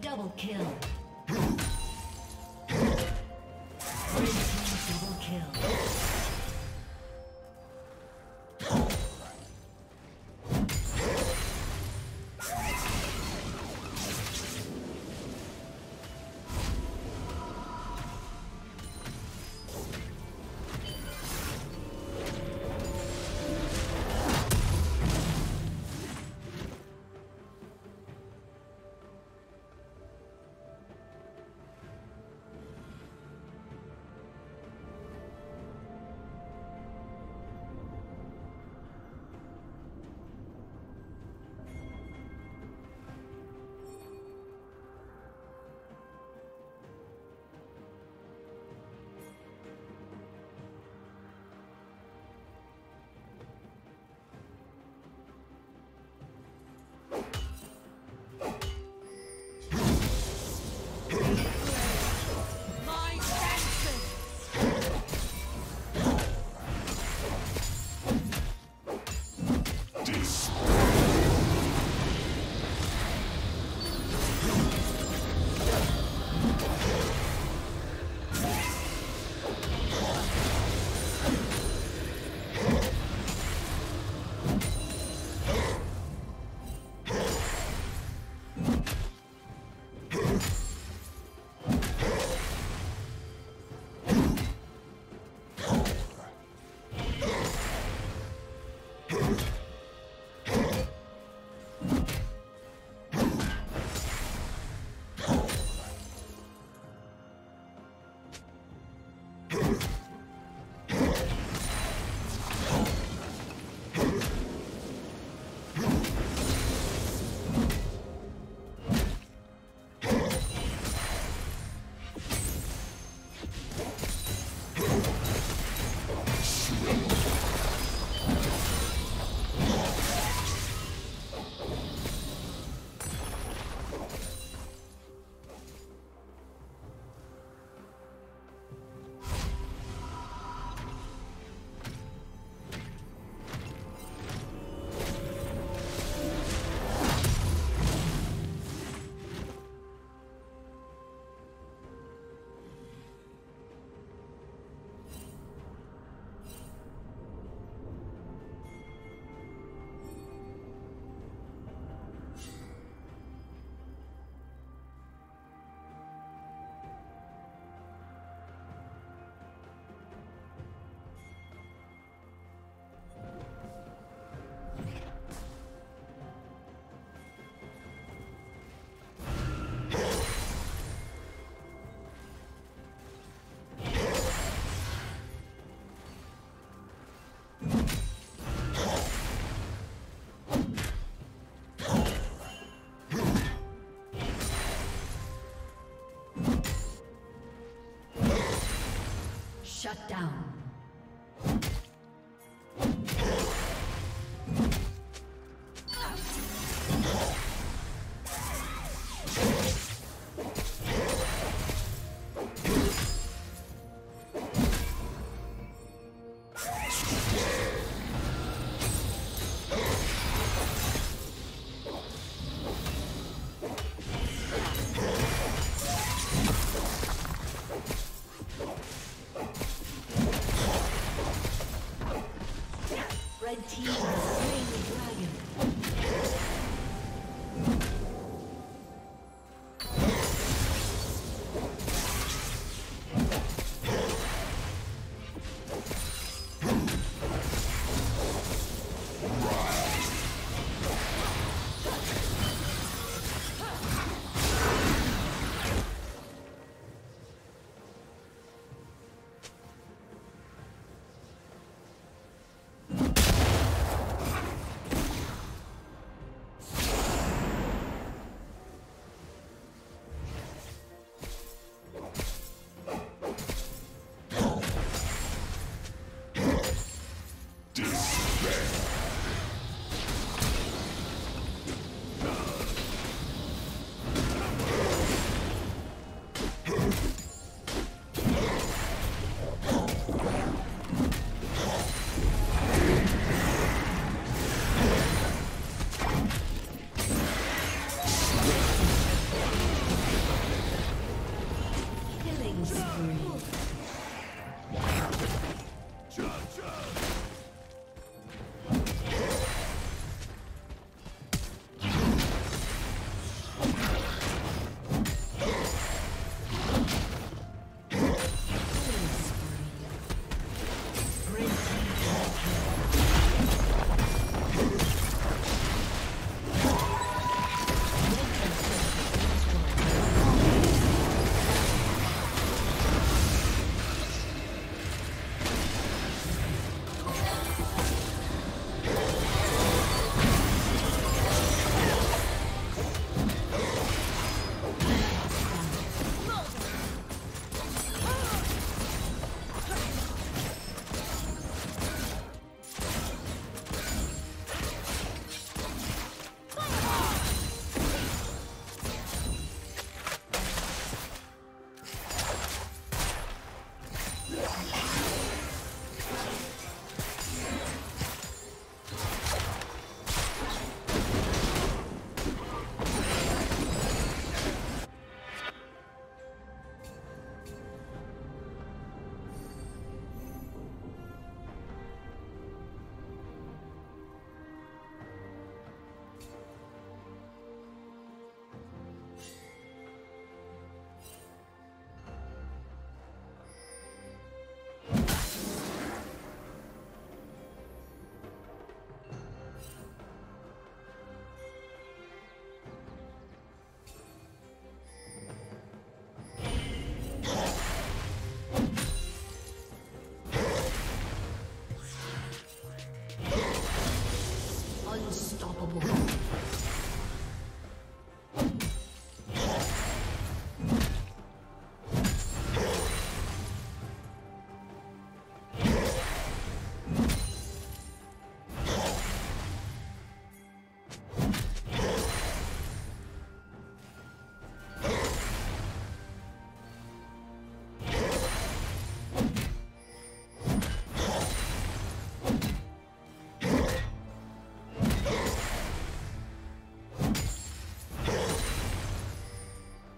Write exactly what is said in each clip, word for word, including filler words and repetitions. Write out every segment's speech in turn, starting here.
Double kill. Red team double kill. Shut down.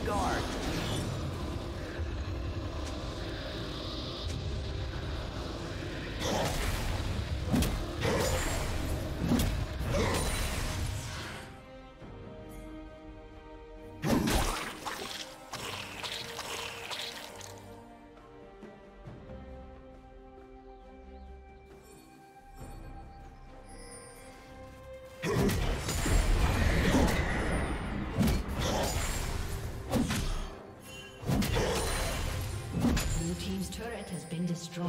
the guard. Turret has been destroyed.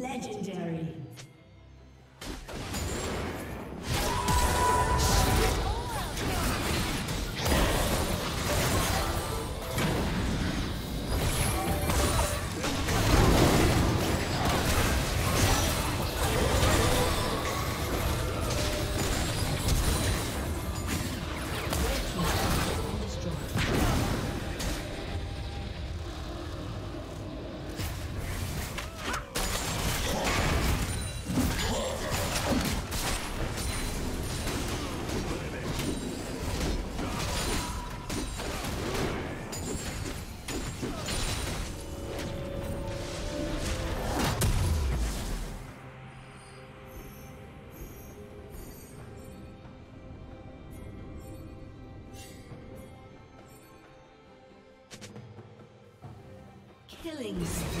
Legendary. Killing spree.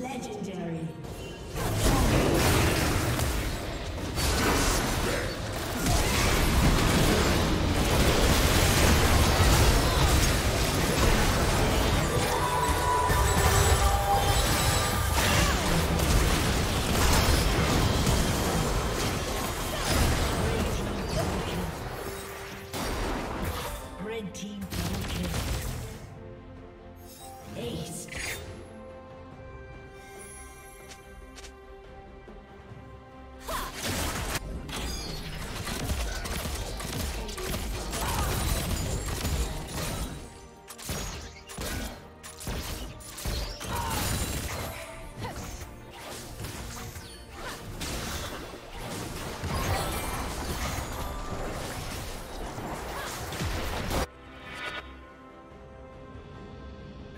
Legendary. Red team double kill. Ace.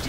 Red